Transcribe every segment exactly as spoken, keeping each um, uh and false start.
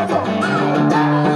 Worse than love.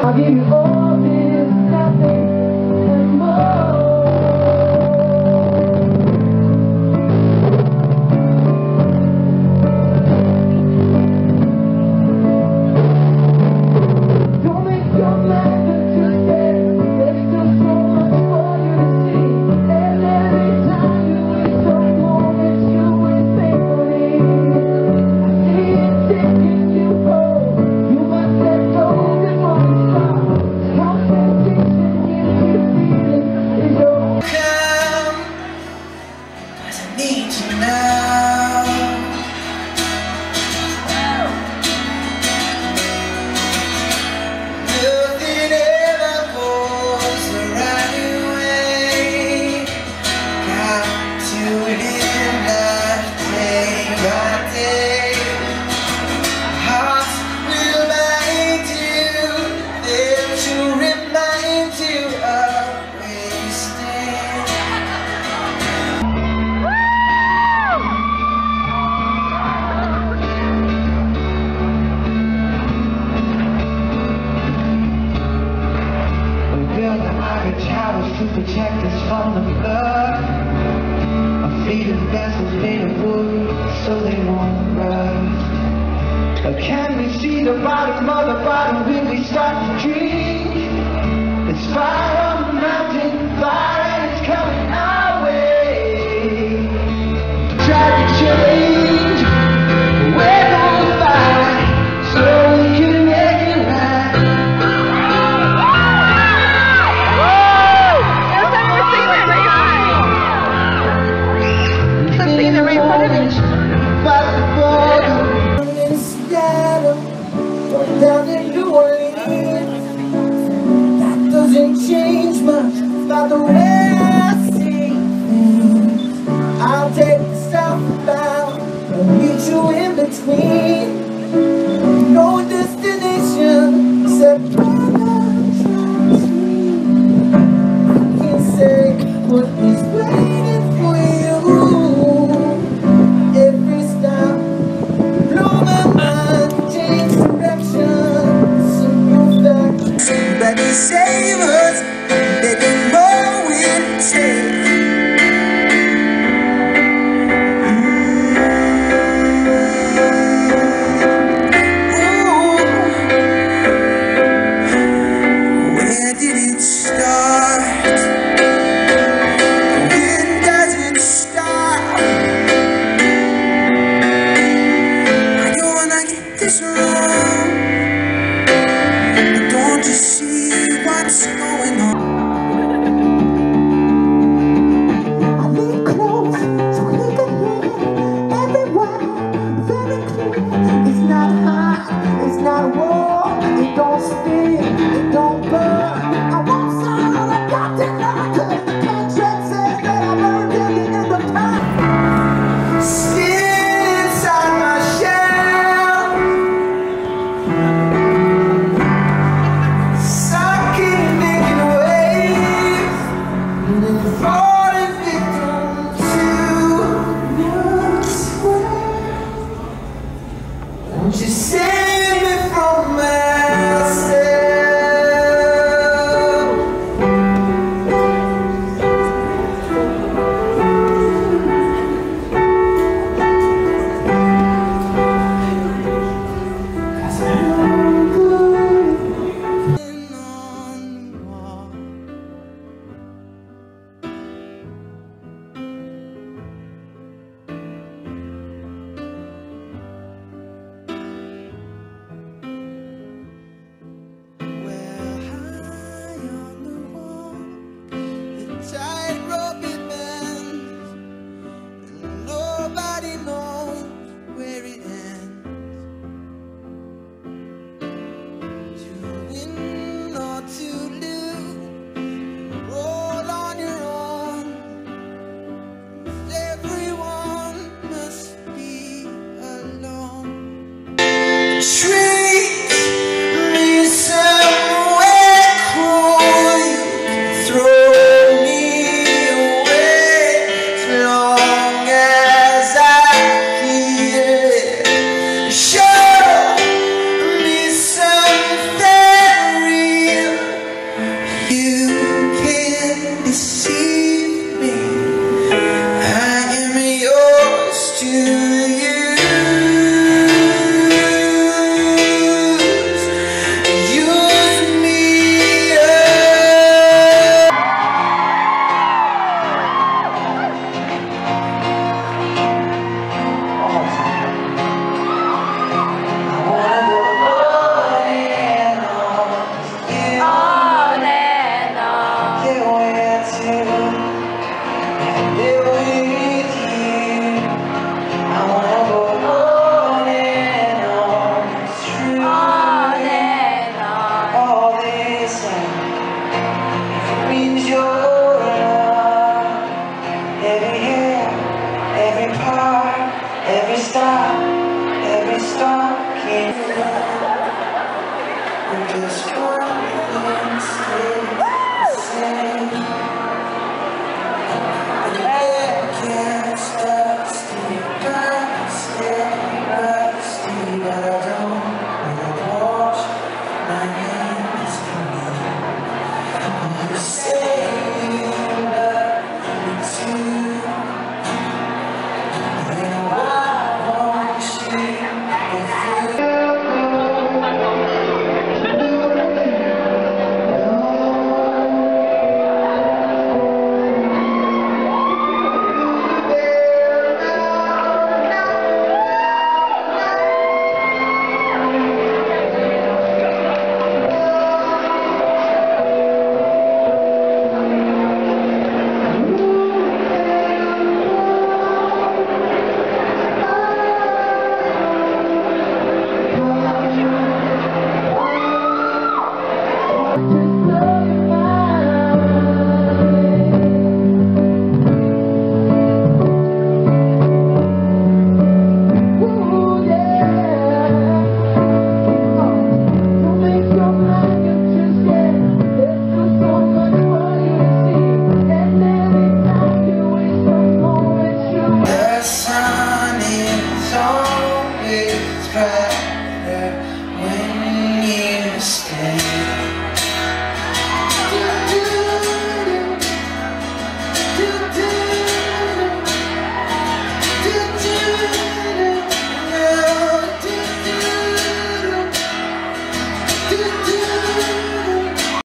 I'll give you all this, nothing, and more. Don't make your mind to stay. There's still so much for you to see. And every time you waste a moment, you waste painfully. I see it taking you home. You must let go. To protect us from the flood, a fleet of vessels made of wood, so they won't rust. But can we see the bottom of the bottom when we start to drink? It's fire on the mountain, fire and it's coming our way. Try to change where we'll find, so we can make it right. Down in New Orleans, that doesn't change much about the way I see things. I'll take the southbound and meet you in between. No destination except private train. I can't say what is waiting for you. Every stop, blow my mind, change direction. Somebody save us, baby, more we'll take. Ooh. Where did it start? When does it stop? I don't wanna get this wrong. Don't you see what's going on? I lean close so he can hear every word very clear. It's not hot, it's not warm, it don't steal, it don't burn. I won't sign all I got tonight, 'cause the contract says that I've earned it in the end of time. Still inside my shell. I can't make just want to stay the same.